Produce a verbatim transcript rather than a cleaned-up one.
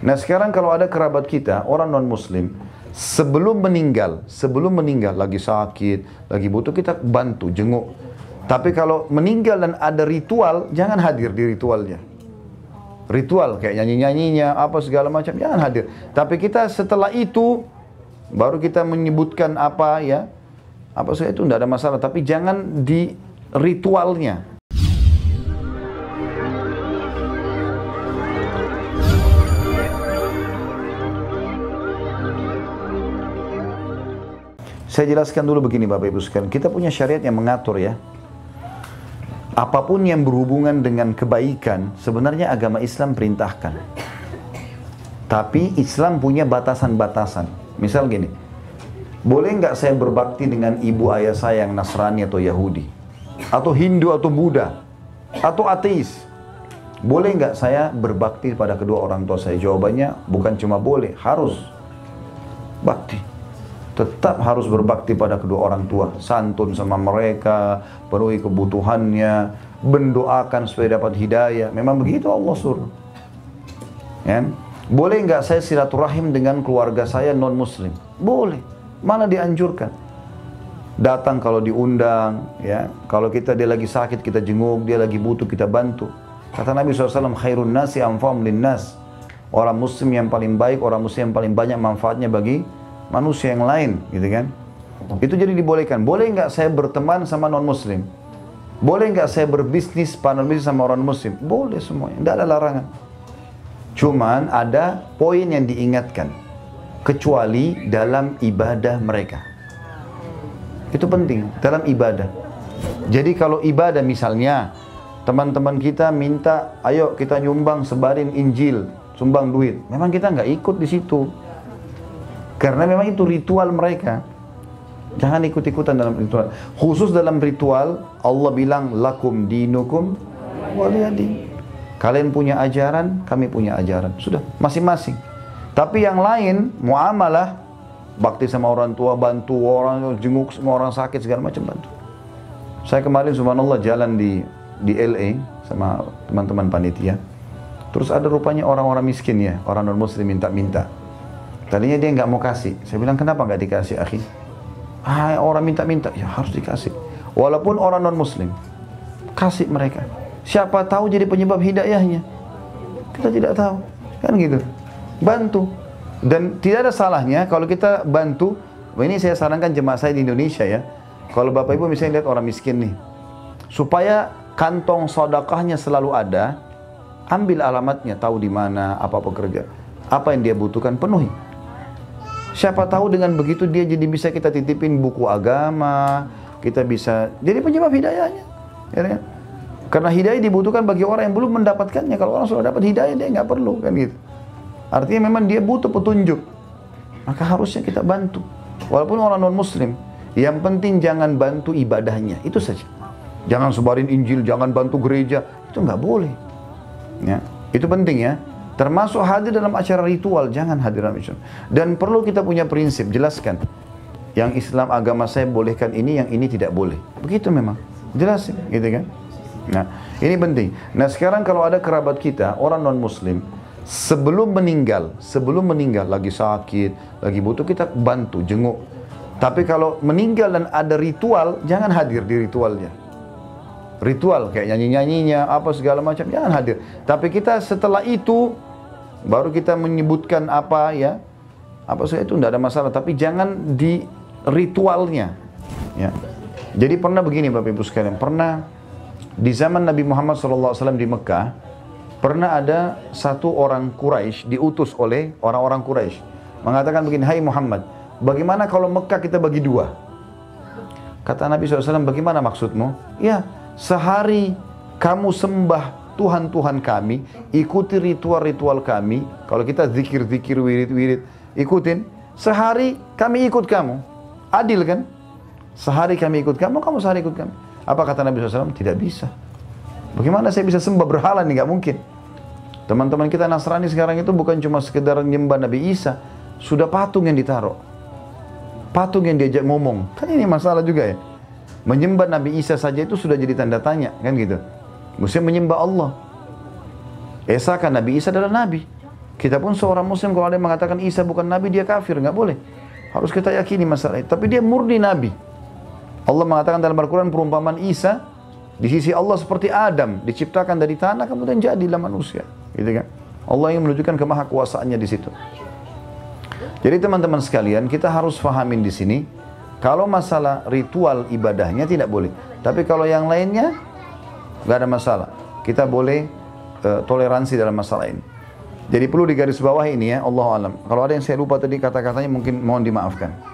Nah sekarang kalau ada kerabat kita, orang non-muslim, sebelum meninggal, sebelum meninggal, lagi sakit, lagi butuh, kita bantu, jenguk. Tapi kalau meninggal dan ada ritual, jangan hadir di ritualnya. Ritual kayak nyanyi-nyanyinya, apa segala macam, jangan hadir. Tapi kita setelah itu, baru kita menyebutkan apa ya, apa segala itu, tidak ada masalah. Tapi jangan di ritualnya. Saya jelaskan dulu begini Bapak Ibu sekalian, kita punya syariat yang mengatur ya. Apapun yang berhubungan dengan kebaikan, sebenarnya agama Islam perintahkan. Tapi Islam punya batasan-batasan. Misal gini, boleh nggak saya berbakti dengan ibu ayah saya yang Nasrani atau Yahudi? Atau Hindu atau Buddha? Atau ateis? Boleh nggak saya berbakti pada kedua orang tua saya? Jawabannya bukan cuma boleh, harus bakti. Tetap harus berbakti pada kedua orang tua, santun sama mereka, penuhi kebutuhannya, mendoakan supaya dapat hidayah. Memang begitu Allah suruh. Ya? Boleh nggak saya silaturahim dengan keluarga saya non-muslim? Boleh. Malah dianjurkan. Datang kalau diundang, ya. Kalau kita dia lagi sakit kita jenguk, dia lagi butuh kita bantu. Kata Nabi shallallahu alaihi wasallam, khairun nasi anfa'uhum linnas. Orang muslim yang paling baik, orang muslim yang paling banyak manfaatnya bagi manusia yang lain, gitu kan? Itu jadi dibolehkan. Boleh nggak saya berteman sama non-muslim? Boleh nggak saya berbisnis, partner bisnis sama orang muslim? Boleh semuanya, tidak ada larangan. Cuman ada poin yang diingatkan, kecuali dalam ibadah mereka. Itu penting, dalam ibadah. Jadi kalau ibadah misalnya, teman-teman kita minta, ayo kita nyumbang sebarin Injil, sumbang duit. Memang kita nggak ikut di situ. Karena memang itu ritual mereka. Jangan ikut-ikutan dalam ritual. Khusus dalam ritual, Allah bilang, lakum dinukum waliyadin. Kalian punya ajaran, kami punya ajaran. Sudah, masing-masing. Tapi yang lain, muamalah, bakti sama orang tua, bantu orang, jenguk semua orang sakit, segala macam bantu. Saya kemarin, subhanallah, jalan di, di L A sama teman-teman panitia. Terus ada rupanya orang-orang miskin ya, orang non-muslim minta-minta. Tadinya dia nggak mau kasih. Saya bilang, kenapa nggak dikasih, akhi? Ah, orang minta-minta. Ya, harus dikasih. Walaupun orang non-muslim. Kasih mereka. Siapa tahu jadi penyebab hidayahnya. Kita tidak tahu. Kan gitu. Bantu. Dan tidak ada salahnya kalau kita bantu. Ini saya sarankan jemaah saya di Indonesia ya. Kalau Bapak Ibu misalnya lihat orang miskin nih. Supaya kantong sedekahnya selalu ada. Ambil alamatnya. Tahu di mana, apa pekerja. Apa yang dia butuhkan, penuhi. Siapa tahu dengan begitu dia jadi bisa kita titipin buku agama, kita bisa jadi penyebab hidayahnya. Ya, ya. Karena hidayah dibutuhkan bagi orang yang belum mendapatkannya. Kalau orang sudah dapat hidayah dia nggak perlu kan gitu. Artinya memang dia butuh petunjuk. Maka harusnya kita bantu. Walaupun orang non muslim, yang penting jangan bantu ibadahnya itu saja. Jangan sebarin Injil, jangan bantu gereja, itu nggak boleh. Ya, itu penting ya. Termasuk hadir dalam acara ritual, jangan hadir dalam acara. Dan perlu kita punya prinsip, jelaskan. Yang Islam agama saya bolehkan ini, yang ini tidak boleh. Begitu memang, jelasin, gitu kan? Nah, ini penting. Nah, sekarang kalau ada kerabat kita, orang non-muslim, sebelum meninggal, sebelum meninggal, lagi sakit, lagi butuh, kita bantu, jenguk. Tapi kalau meninggal dan ada ritual, jangan hadir di ritualnya. Ritual kayak nyanyi-nyanyinya, apa segala macam, jangan hadir. Tapi kita setelah itu, baru kita menyebutkan apa ya, apa saja itu tidak ada masalah. Tapi jangan di ritualnya. Ya. Jadi pernah begini Bapak Ibu sekalian, pernah di zaman Nabi Muhammad shallallahu alaihi wasallam di Mekah, pernah ada satu orang Quraisy diutus oleh orang-orang Quraisy mengatakan begini, hai Muhammad, bagaimana kalau Mekah kita bagi dua? Kata Nabi shallallahu alaihi wasallam, bagaimana maksudmu? Ya, sehari kamu sembah Tuhan-Tuhan kami, ikuti ritual-ritual kami. Kalau kita zikir-zikir, wirid-wirid, ikutin. Sehari kami ikut kamu. Adil kan? Sehari kami ikut kamu, kamu sehari ikut kami. Apa kata Nabi shallallahu alaihi wasallam? Tidak bisa. Bagaimana saya bisa sembah berhala nih? Gak mungkin. Teman-teman kita Nasrani sekarang itu bukan cuma sekedar nyembah Nabi Isa. Sudah patung yang ditaruh. Patung yang diajak ngomong. Kan ini masalah juga ya. Menyembah Nabi Isa saja itu sudah jadi tanda tanya. Kan gitu. Mesti menyembah Allah. Esa kan Nabi Isa adalah Nabi. Kita pun seorang muslim kalau ada yang mengatakan Isa bukan nabi, dia kafir, nggak boleh. Harus kita yakini masalah itu. Tapi dia murni nabi. Allah mengatakan dalam Al-Quran perumpamaan Isa di sisi Allah seperti Adam, diciptakan dari tanah kemudian jadilah manusia, gitu kan? Allah yang menunjukkan kemahakuasaannya di situ. Jadi teman-teman sekalian, kita harus fahamin di sini kalau masalah ritual ibadahnya tidak boleh. Tapi kalau yang lainnya nggak ada masalah. Kita boleh uh, toleransi dalam masalah ini. Jadi perlu digaris bawah ini ya, Allahu a'lam. Kalau ada yang saya lupa tadi kata-katanya mungkin mohon dimaafkan.